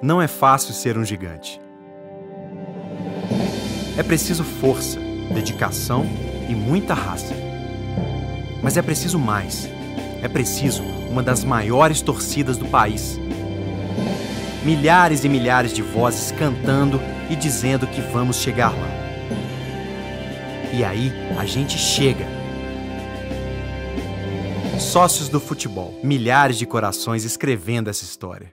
Não é fácil ser um gigante. É preciso força, dedicação e muita raça. Mas é preciso mais. É preciso uma das maiores torcidas do país. Milhares e milhares de vozes cantando e dizendo que vamos chegar lá. E aí a gente chega. Sócios do futebol. Milhares de corações escrevendo essa história.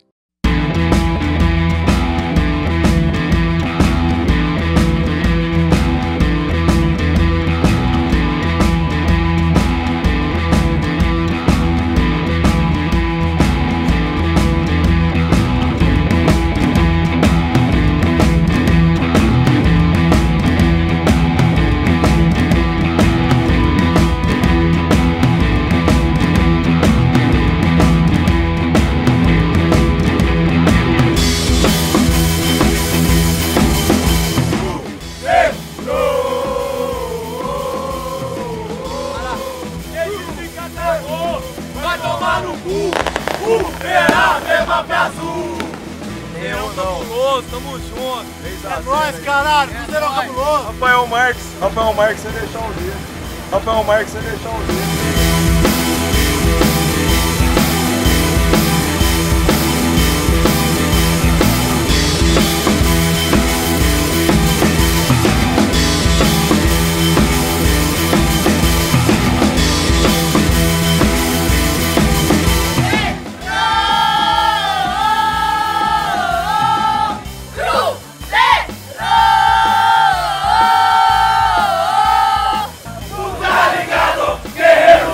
Vai tomar no cu, Verá, mesma pé azul. Eu não sou, tamo junto. É nóis, caralho, fizeram cabuloso. Rafael Marques, você deixou o dia. Yeah!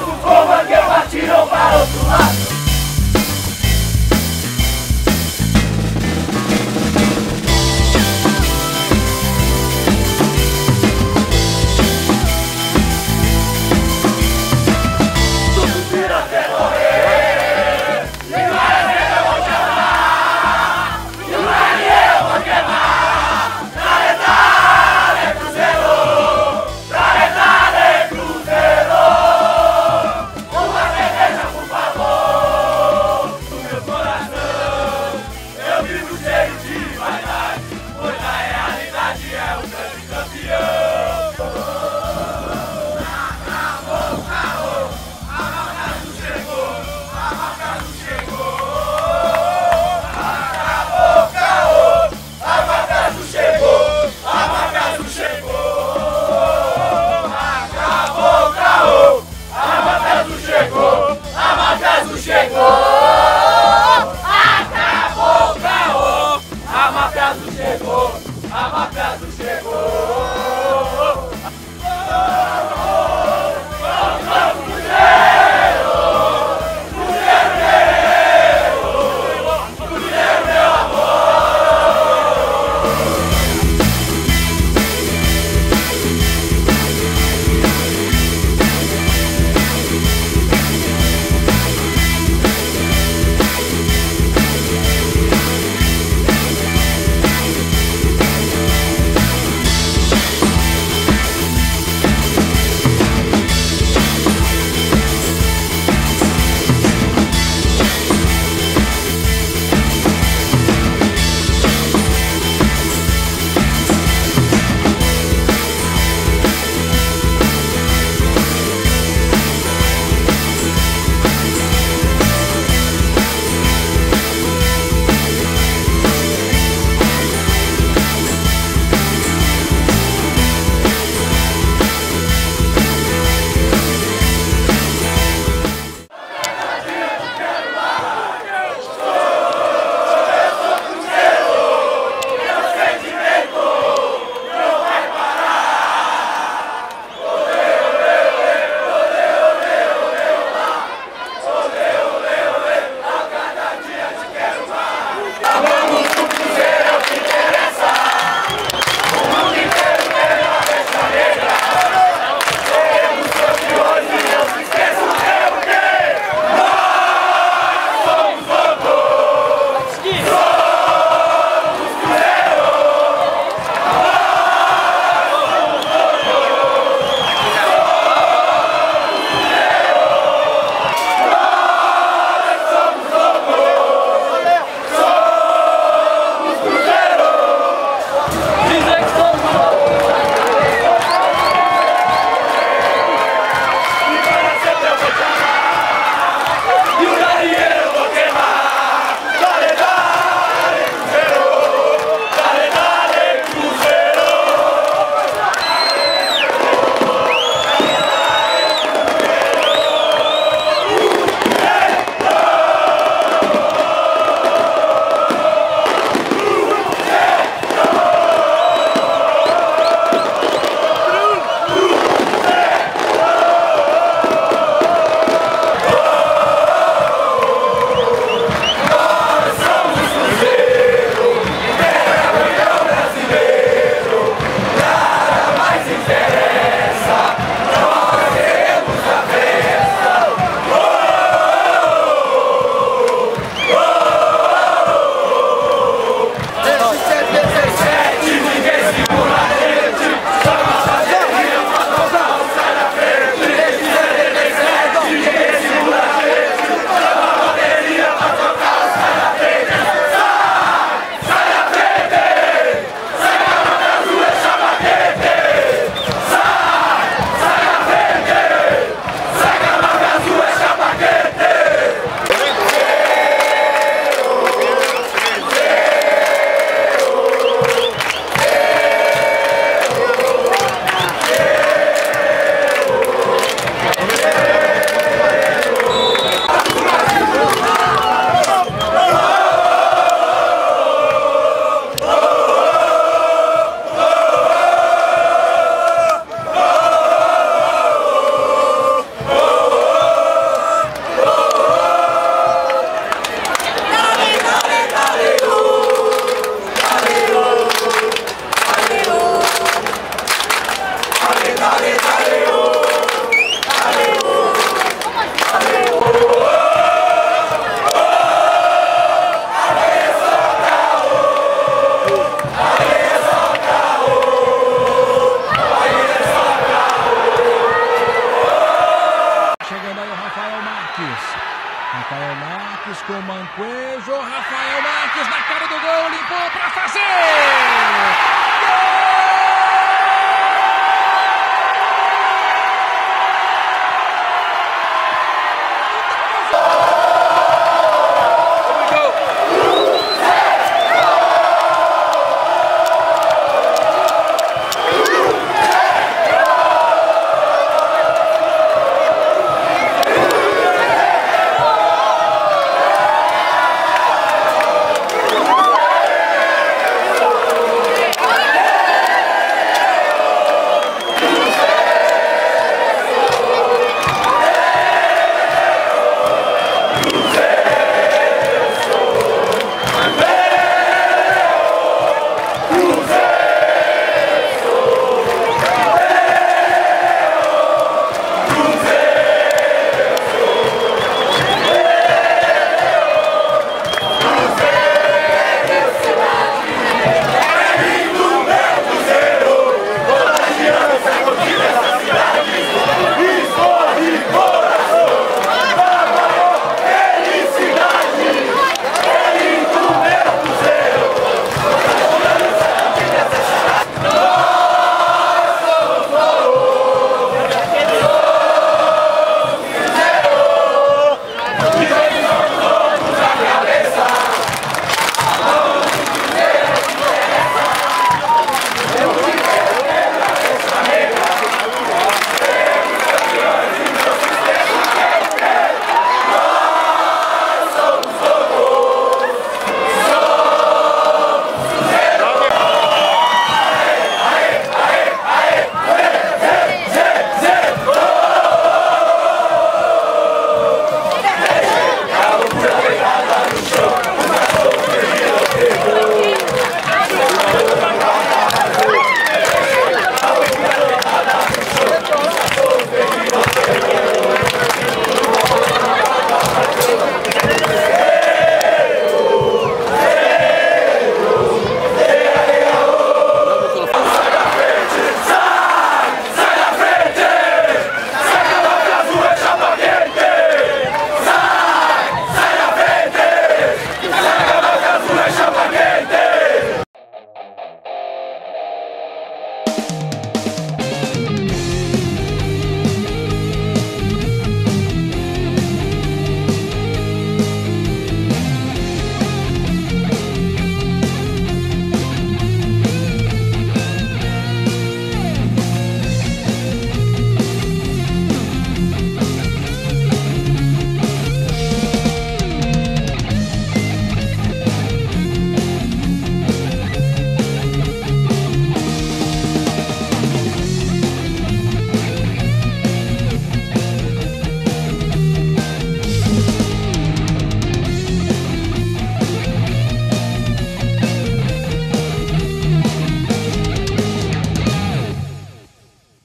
Rafael Marques na cara do gol, limpou para fazer!